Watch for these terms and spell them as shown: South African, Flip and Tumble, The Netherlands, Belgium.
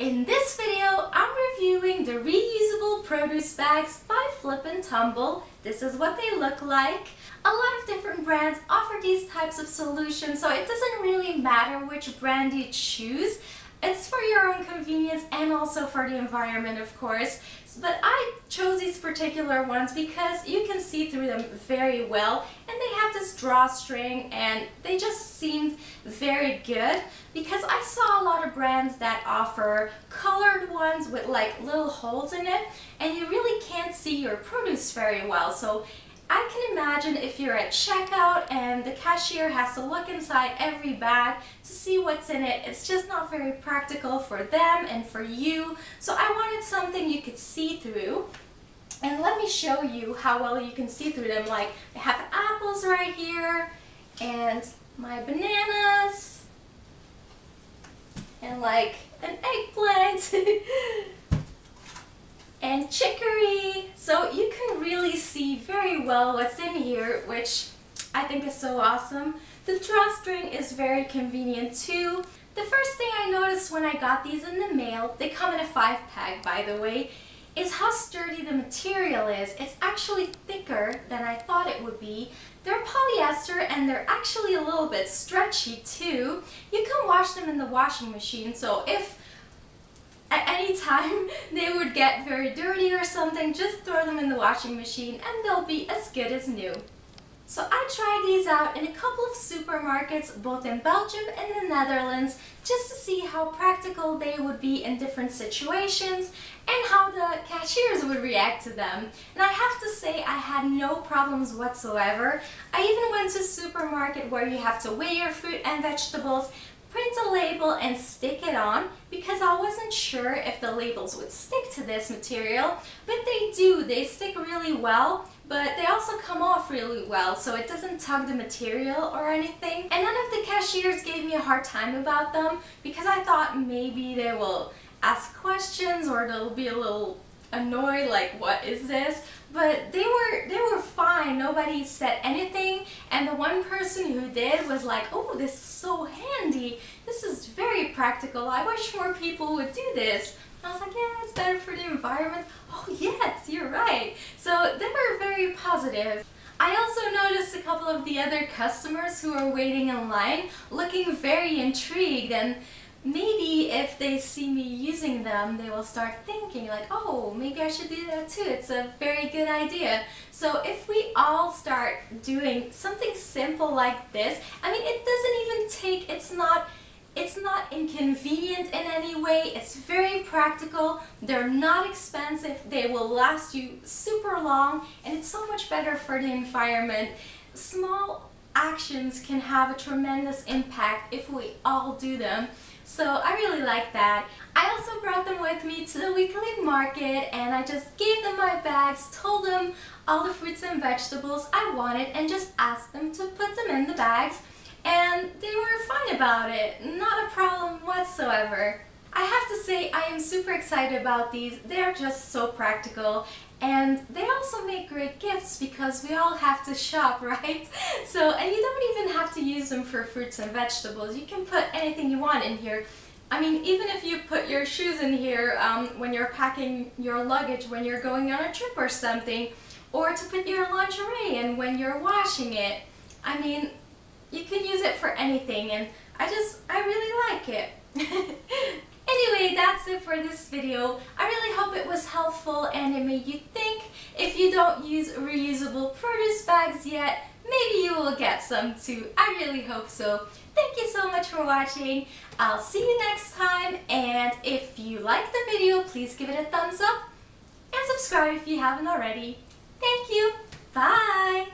In this video, I'm reviewing the reusable produce bags by Flip and Tumble. This is what they look like. A lot of different brands offer these types of solutions, so it doesn't really matter which brand you choose. It's for your own convenience and also for the environment, of course. But I chose these particular ones because you can see through them very well, and they have this drawstring, and they just seemed very good because I saw a lot of brands that offer colored ones with like little holes in it, and you really can't see your produce very well. So I can imagine if you're at checkout and the cashier has to look inside every bag to see what's in it, it's just not very practical for them and for you. So I wanted something you could see through. And let me show you how well you can see through them. Like, I have apples right here, and my bananas, and like an eggplant. And chicory, so you can really see very well what's in here, which I think is so awesome. The drawstring is very convenient too. The first thing I noticed when I got these in the mail, they come in a 5-pack by the way, is how sturdy the material is. It's actually thicker than I thought it would be. They're polyester and they're actually a little bit stretchy too. You can wash them in the washing machine, so if at any time they would get very dirty or something, just throw them in the washing machine and they'll be as good as new. So I tried these out in a couple of supermarkets, both in Belgium and the Netherlands, just to see how practical they would be in different situations and how the cashiers would react to them. And I have to say I had no problems whatsoever. I even went to a supermarket where you have to weigh your fruit and vegetables, print a label and stick it on, because I wasn't sure if the labels would stick to this material, but they do. They stick really well, but they also come off really well, so it doesn't tug the material or anything. And none of the cashiers gave me a hard time about them, because I thought maybe they will ask questions or they'll be a little annoyed, like, what is this? But they were fine. Nobody said anything, and the one person who did was like, oh, this is so handy, this is very practical, I wish more people would do this. And I was like, yeah, it's better for the environment. Oh yes, you're right. So they were very positive. I also noticed a couple of the other customers who were waiting in line looking very intrigued, and maybe if they see me using them, they will start thinking like, oh, maybe I should do that too, it's a very good idea. So if we all start doing something simple like this, I mean, it doesn't even take, it's not inconvenient in any way, it's very practical, they're not expensive, they will last you super long, and it's so much better for the environment. Small actions can have a tremendous impact if we all do them. So I really like that. I also brought them with me to the weekly market, and I just gave them my bags, told them all the fruits and vegetables I wanted, and just asked them to put them in the bags, and they were fine about it. Not a problem whatsoever. I have to say I am super excited about these. They're just so practical, and they also make great gifts because we all have to shop, right? So, and you don't even have to use them for fruits and vegetables. You can put anything you want in here. I mean, even if you put your shoes in here when you're packing your luggage, when you're going on a trip or something, or to put your lingerie in when you're washing it. I mean, you can use it for anything, and I really like it. Anyway, that's it for this video. I really hope it was helpful and it made you think. If you don't use reusable produce bags yet, maybe you will get some too. I really hope so. Thank you so much for watching. I'll see you next time, and if you like the video, please give it a thumbs up and subscribe if you haven't already. Thank you. Bye.